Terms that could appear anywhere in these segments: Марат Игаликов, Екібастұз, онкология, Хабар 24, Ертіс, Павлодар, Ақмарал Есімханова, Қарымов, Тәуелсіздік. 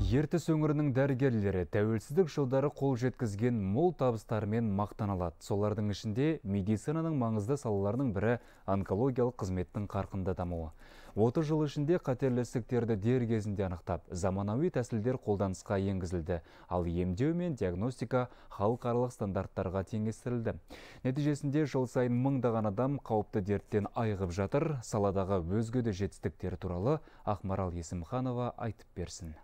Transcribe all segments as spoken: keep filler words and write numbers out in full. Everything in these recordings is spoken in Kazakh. Ертіс өңірінің дәрігерлері тәуелсіздік жылдары қол жеткізген мол табыстармен мақтаналады. Солардың ішінде медицинаның маңызды салаларының бірі онкологиялық қызметтің қарқынды дамуы. отыз жыл ішінде қатерлі ісіктерді дер кезінде анықтап, заманауи тәсілдер қолданысқа енгізілді, ал емдеу мен диагностика халықаралық стандарттарға теңестірілді. Нәтижесінде жыл сайын мыңдаған адам қауіпті дерттен айығып жатыр. Саладағы өзге де жетістіктер туралы Ақмарал Есімханова айтып берсін.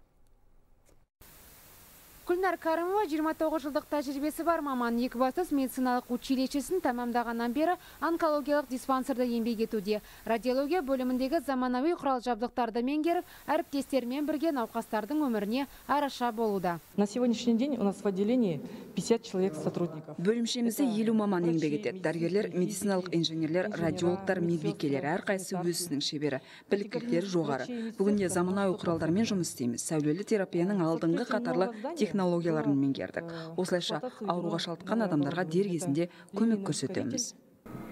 Қарымова жиырма тоғыз жылдық тәжірибесі бар маман Екібастұз медициналық училищесін тәмамдағаннан бері онкологиялық диспансерде еңбек етуде. Радиология бөліміндегі заманауи құрал-жабдықтарды меңгеріп, әріптестерімен бірге науқастардың өміріне араша болуда. На сегодняшний день у нас в отделении пятьдесят человек сотрудников. Бөлімшемізде елу маман еңбек етеді. Дәрігерлер, медициналық инженерлер, радиологтар, медбикелер, әрқайсысы өзінің шебері, біліктіліктері жоғары. Бүгінде заманауи құралдармен жұмыс істейміз. Сәулелі терапияның алдыңғы қатарлы технологиялары технологияларын меңгердік. Осылайша ауруға шалтқан адамдарға дер кезінде көмек көрсетеміз.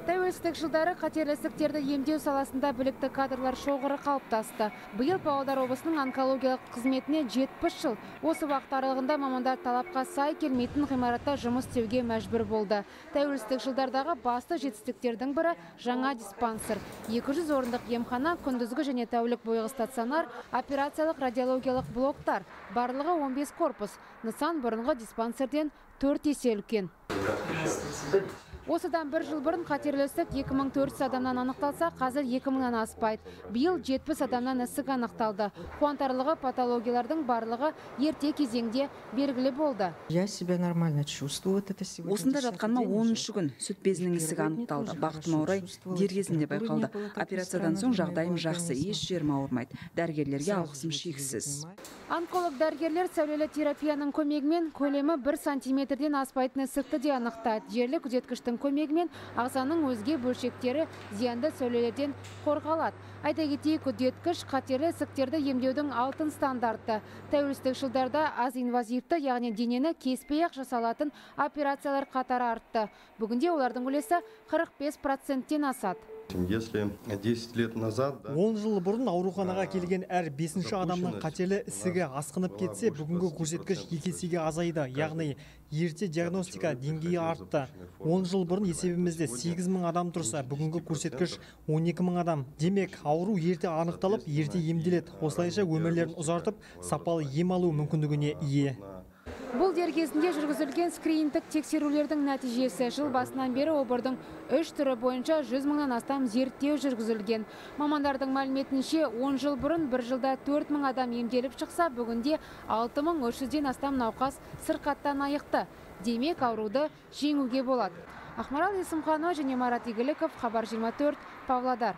Тәуелсіздік жылдары қатерлі ісіктерді емдеу саласында білікті кадрлар шоғыры қалыптасты. Биыл Павлодар облысының онкологиялық қызметіне жетпіс жыл. Осы уақыт аралығында мамандар талапқа сай келмейтін ғимаратта жұмыс істеуге мәжбүр болды. Тәуелсіздік жылдардағы басты жетістіктердің бірі жаңа диспансер. екі жүз орындық емхана, күндізгі және тәулік бойғы стационар, операциялық радиологиялық блоктар, барлығы он бес корпус. Нысан бұрынғы диспансерден төрт есе үлкен. Осыдан бір жыл бұрын қатерлі ісік екі мың төрт жүз адамнан анықталса, қазір екі мыңнан аспайды. Биыл жетпіс адамнан ісік анықталды. Қуантарлығы патологиялардың барлығы ерте кезеңде белгілі болды. Осында жатқанына оныншы күн сүт безінің ісігі анықталды. Бақытыма орай дер кезінде байқалды. Операциядан соң жағдайым жақсы, еш жерім ауырмайды. Дәрігерлерге алғысым шексіз. Онколог дәрігерлер сәулелі терапияның көмегімен көлемі бір сантиметрден аспайтын ісікті де анықтайды. Жерлі күзеткіштің көмегімен ағзаның өзге бөлшектері зиянды сәулелерден қорғалады. Айта кетейік, үдеткіш қатерлі ісіктерді емдеудің алтын стандарты. Тәуелсіздік жылдарда аз инвазивті, яғни денені кеспей-ақ жасалатын операциялар қатары артты. Бүгінде олардың үлесі қырық бес проценттен асады. он жыл бұрын ауруханаға келген әр бесінші адамның қатерлі ісігі асқынып кетсе, бүгінгі көрсеткіш екі есеге азайды, яғни ерте диагностика деңгейі артты. он жыл бұрын есебімізде сегіз мың адам тұрса, бүгінгі көрсеткіш он екі мың адам. Демек, ауру ерте анықталып, ерте емделеді. Осылайша өмірлерін ұзартып, сапалы ем алу мүмкіндігіне ие. Бұл дер кезінде жүргізілген скринингтік тексерулердің нәтижесі. Жыл басынан бері обырдың үш түрі бойынша жүз мыңнан астам зерттеу жүргізілген. Мамандардың мәліметінше, он жыл бұрын бір жылда төрт мың адам емделіп шықса, бүгінде алты мың үш жүзден астам науқас сырқаттан айықты. Демек, ауруды жеңуге болады. Ақмарал Есімханова және Марат Игаликов, Хабар жиырма төрт, Павлодар.